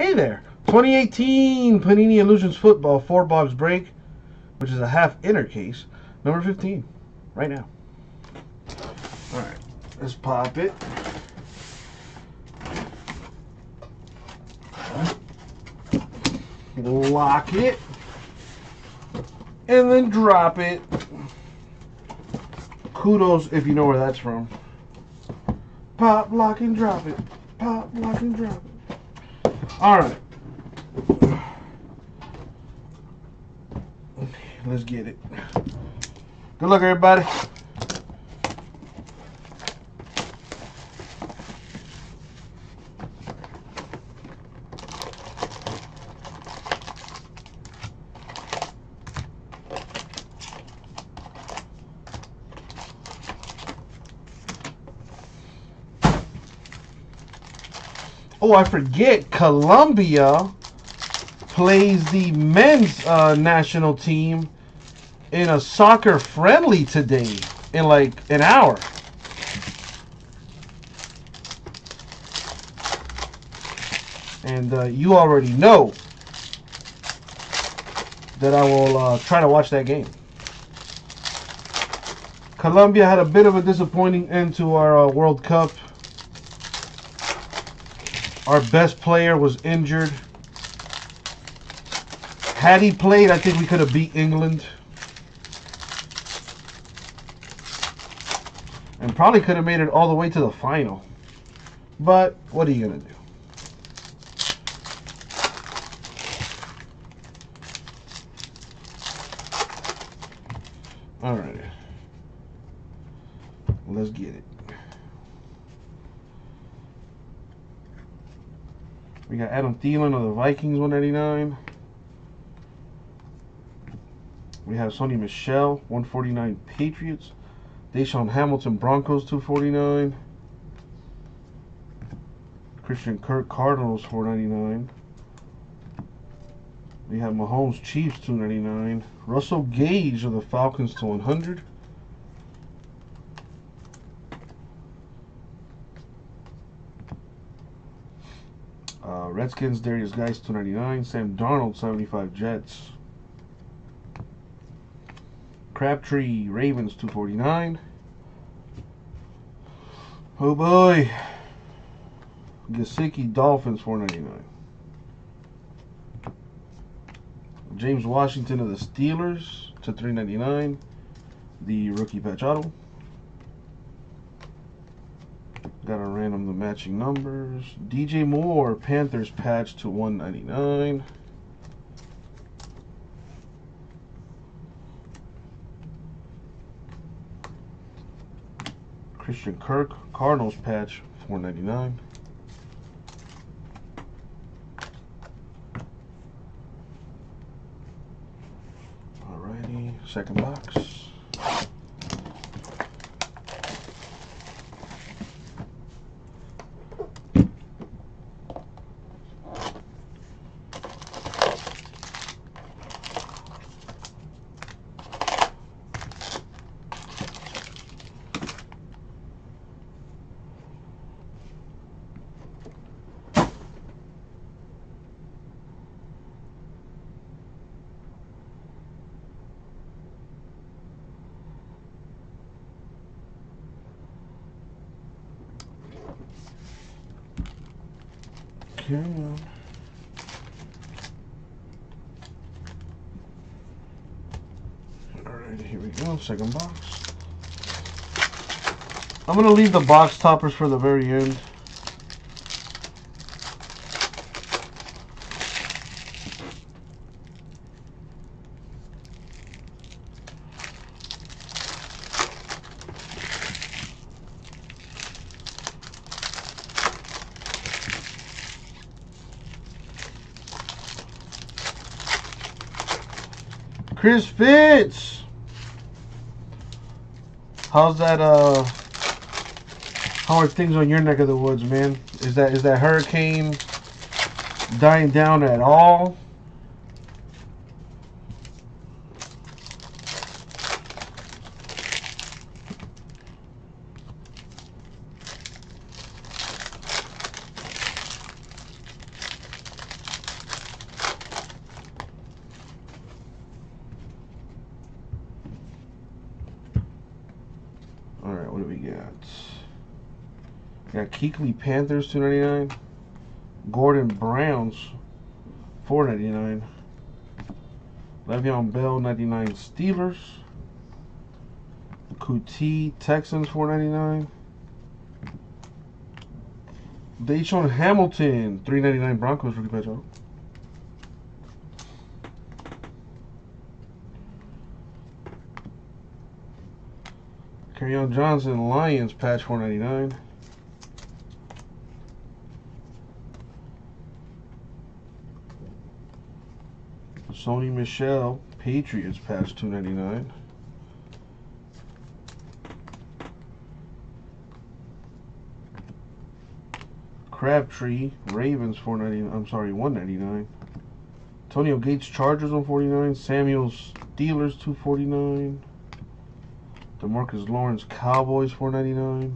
Hey there, 2018 Panini Illusions Football for Bob's Break, which is a half inner case, number 15, right now. All right, let's pop it. Lock it, and then drop it. Kudos if you know where that's from. Pop, lock, and drop it. Pop, lock, and drop it. Alright. Let's get it. Good luck, everybody. Oh, I forget, Colombia plays the men's national team in a soccer friendly today in like an hour. And you already know that I will try to watch that game. Colombia had a bit of a disappointing end to our World Cup. Our best player was injured. Had he played, I think we could have beat England. And probably could have made it all the way to the final. But what are you going to do? All right. Let's get it. We got Adam Thielen of the Vikings, 199. We have Sony Michel, 149 Patriots. DaeSean Hamilton, Broncos, 249. Christian Kirk, Cardinals, 499. We have Mahomes, Chiefs, 299. Russell Gage of the Falcons, 200. Redskins, Derrius Guice, 299. Sam Darnold, 75. Jets. Crabtree, Ravens, 249. Oh boy. Gesicki, Dolphins, 499. James Washington of the Steelers, to 399. The rookie patch auto. Got a random the matching numbers. DJ Moore, Panthers patch to 199. Christian Kirk, Cardinals patch 499. Alrighty, second box. Kerryon Alright, here we go, second box. I'm going to leave the box toppers for the very end. Chris Fitz, how's that? How are things on your neck of the woods, man? Is that hurricane dying down at all? we got Kuechly Panthers $2.99, Gordon Browns $4.99, Le'Veon Bell 99 Steelers, Kuti Texans $4.99, DaeSean Hamilton $3.99 Broncos rookie patch auto, Kerryon Johnson Lions patch $4.99. Sony Michel Patriots patch $2.99. Crabtree Ravens $4.99. I'm sorry, $1.99. Antonio Gates Chargers $1.49. Samuels Steelers $2.49. Demarcus Lawrence Cowboys $4.99.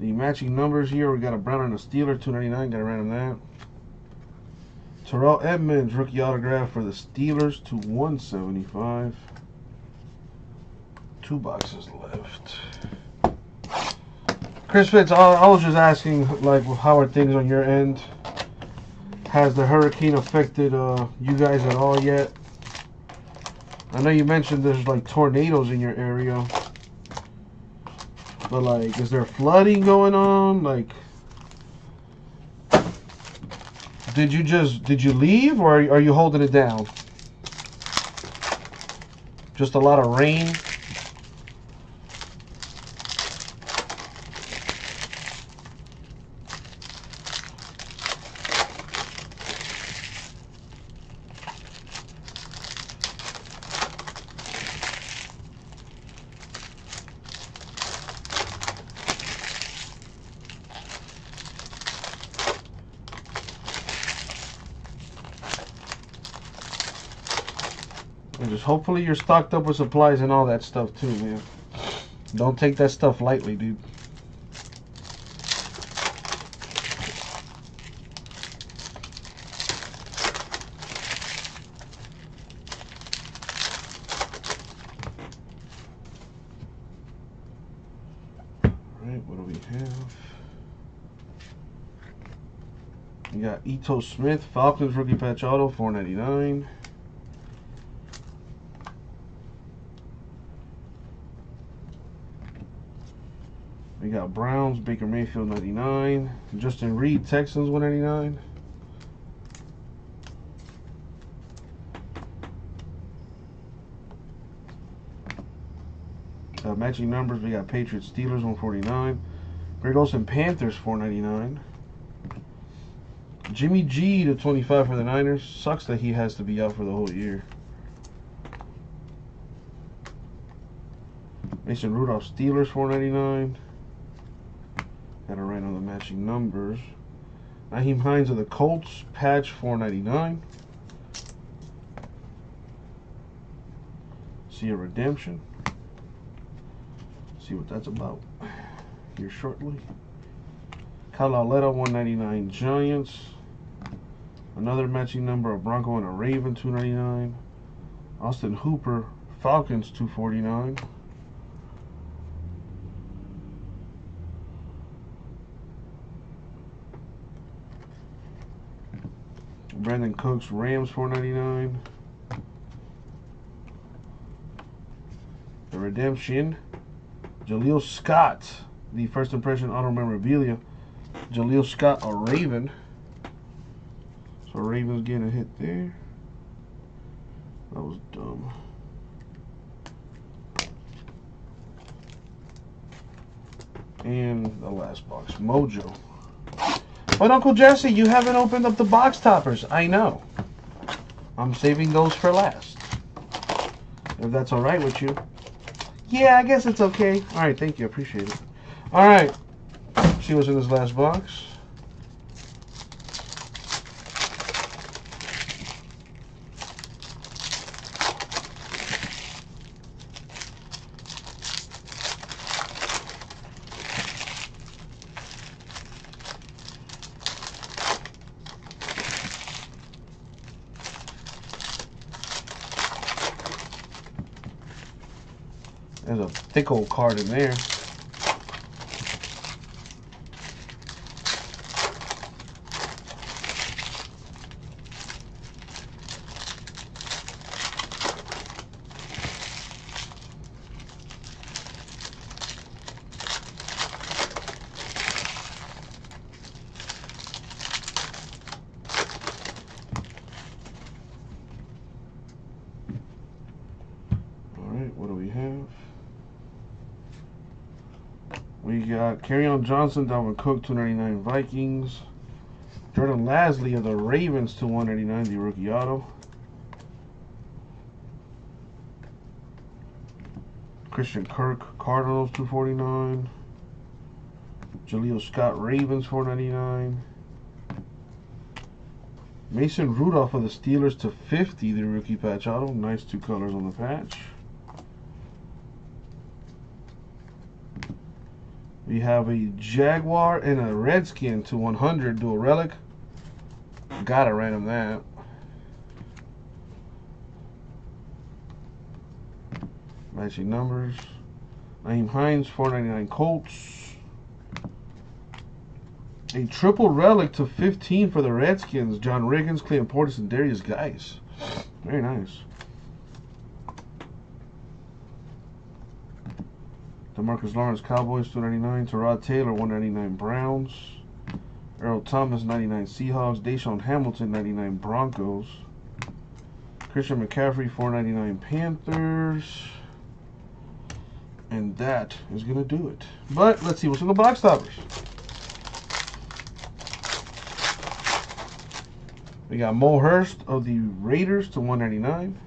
The matching numbers here, we got a Brown and a Steeler $2.99. Got a random that. Terrell Edmunds rookie autograph for the Steelers $2.175. 2 boxes left. Chris Fitz, I was just asking, like, how are things on your end? Has the hurricane affected you guys at all yet? I know you mentioned there's like tornadoes in your area, but like, is there flooding going on? Like, did you leave, or are you holding it down? Just a lot of rain. Hopefully you're stocked up with supplies and all that stuff too, man. Don't take that stuff lightly, dude. Alright, what do we have? We got Ito Smith, Falcons rookie patch auto, $4.99. We got Browns, Baker Mayfield, 99. Justin Reid, Texans, 189. Matching numbers, we got Patriots, Steelers, 149. Greg Olsen, Panthers, 499. Jimmy G, /25 for the Niners. Sucks that he has to be out for the whole year. Mason Rudolph, Steelers, 499. Gotta write on the matching numbers. Nyheim Hines of the Colts, patch $4.99. See a redemption. See what that's about here shortly. Kyle Auletta, $1.99 Giants. Another matching number, a Bronco and a Raven, $2.99. Austin Hooper, Falcons, $2.49. Brandon Cooks, Rams, $4.99. The redemption, Jaleel Scott, the first impression auto memorabilia. Jaleel Scott, a Raven. So Ravens getting a hit there. That was dumb. And the last box, Mojo. But Uncle Jesse, you haven't opened up the box toppers. I know. I'm saving those for last. If that's all right with you. Yeah, I guess it's okay. All right, thank you. Appreciate it. All right. See what's in this last box. There's a thick old card in there. got Kerryon Johnson, Dalvin Cook, 299 Vikings. Jordan Lasley of the Ravens, 2/199, the rookie auto. Christian Kirk, Cardinals, 2/49. Jaleel Scott, Ravens, 499. Mason Rudolph of the Steelers, 2/50, the rookie patch auto. Nice two colors on the patch. We have a Jaguar and a Redskin, 2/100 dual relic. Gotta random that. Matching numbers. Nyheim Hines, 499 Colts. A triple relic, 2/15 for the Redskins. John Riggins, Cleo Portis, and Derrius Guice. Very nice. Demarcus Lawrence, Cowboys, 299. Tyrod Taylor, 199 Browns. Earl Thomas, 99 Seahawks. DaeSean Hamilton, 99 Broncos. Christian McCaffrey, 499 Panthers. And that is going to do it. But let's see what's in the box toppers. We got Mo Hurst of the Raiders, 2/199.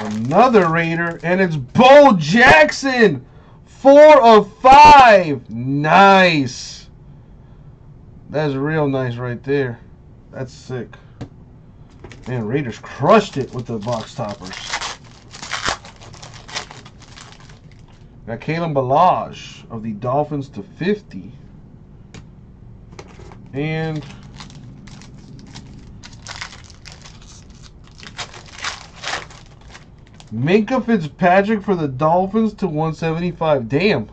Another Raider, and it's Bo Jackson, 4/5. Nice. That's real nice right there. That's sick. Man, Raiders crushed it with the box toppers. Got Kalen Ballage of the Dolphins, 2/50. And Minkah Fitzpatrick for the Dolphins, 2/175. Damn.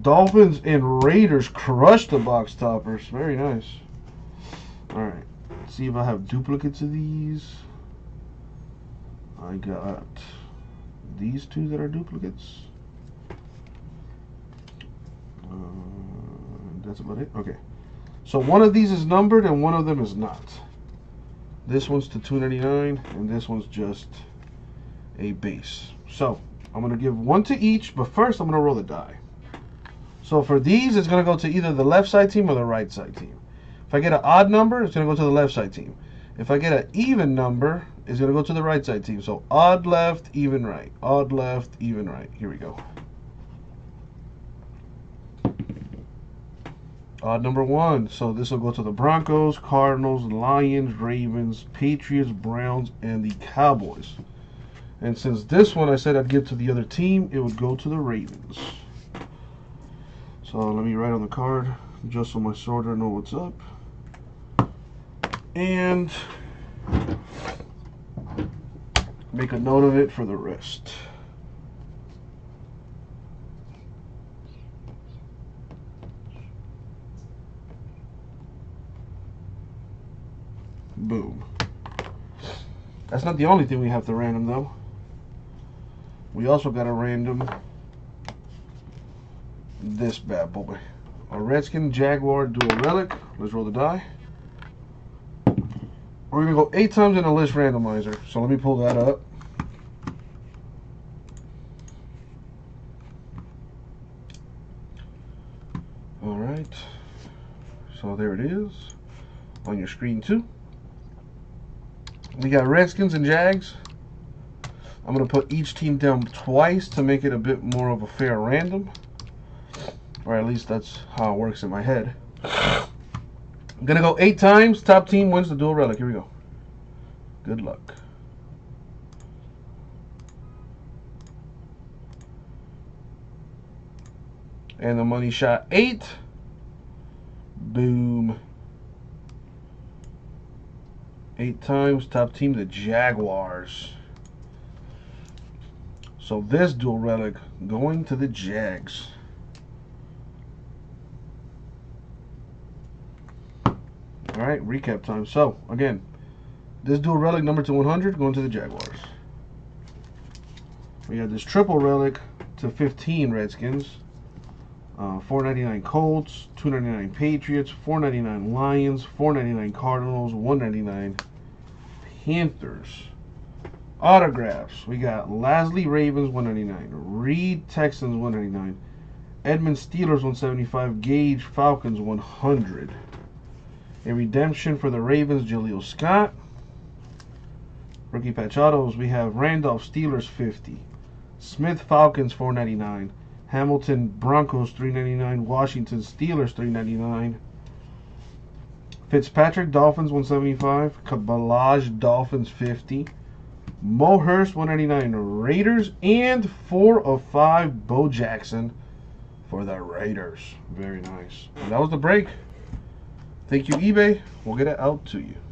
Dolphins and Raiders crushed the box toppers. Very nice. All right. Let's see if I have duplicates of these. I got these two that are duplicates. That's about it. Okay. So one of these is numbered and one of them is not. This one's to 299 and this one's just a base. So I'm going to give one to each, but first I'm going to roll the die. So for these, it's going to go to either the left side team or the right side team. If I get an odd number, it's going to go to the left side team. If I get an even number, it's going to go to the right side team. So odd left, even right. Odd left, even right. Here we go. Odd number one. So this will go to the Broncos, Cardinals, Lions, Ravens, Patriots, Browns, and the Cowboys. And since this one I said I'd give to the other team, it would go to the Ravens. So let me write on the card, just so my sorter knows what's up. And make a note of it for the rest. Boom. That's not the only thing we have to random, though. We also got to random this bad boy. A Redskin Jaguar dual relic. Let's roll the die. We're going to go 8 times in a list randomizer. So let me pull that up. All right. So there it is on your screen, too. We got Redskins and Jags. I'm going to put each team down twice to make it a bit more of a fair random. Or at least that's how it works in my head. I'm going to go 8 times. Top team wins the dual relic. Here we go. Good luck. And the money shot 8. Boom. 8 times, top team, the Jaguars. So this dual relic going to the Jags. Alright, recap time. So, again, this dual relic number to 100 going to the Jaguars. We got this triple relic to 15 Redskins, 499 Colts, 299 Patriots, 499 Lions, 499 Cardinals, 199 Panthers. Autographs. We got Lasley Ravens 199, Reed Texans 199, Edmund Steelers 175, Gage Falcons 100. A redemption for the Ravens, Jaleel Scott. Rookie patch autos. We have Randolph Steelers 50, Smith Falcons 499, Hamilton Broncos 399, Washington Steelers 399. Fitzpatrick Dolphins 175, Kabalaj Dolphins 50, Mo Hurst 199 Raiders, and 4/5 Bo Jackson for the Raiders. Very nice. And that was the break. Thank you, eBay. We'll get it out to you.